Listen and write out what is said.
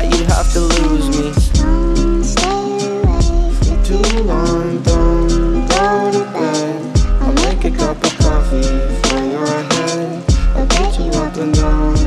that you'd have to lose me. Don't stay awake for too long, don't go to bed. I'll make a cup of coffee for your head. I'll pick you up and go.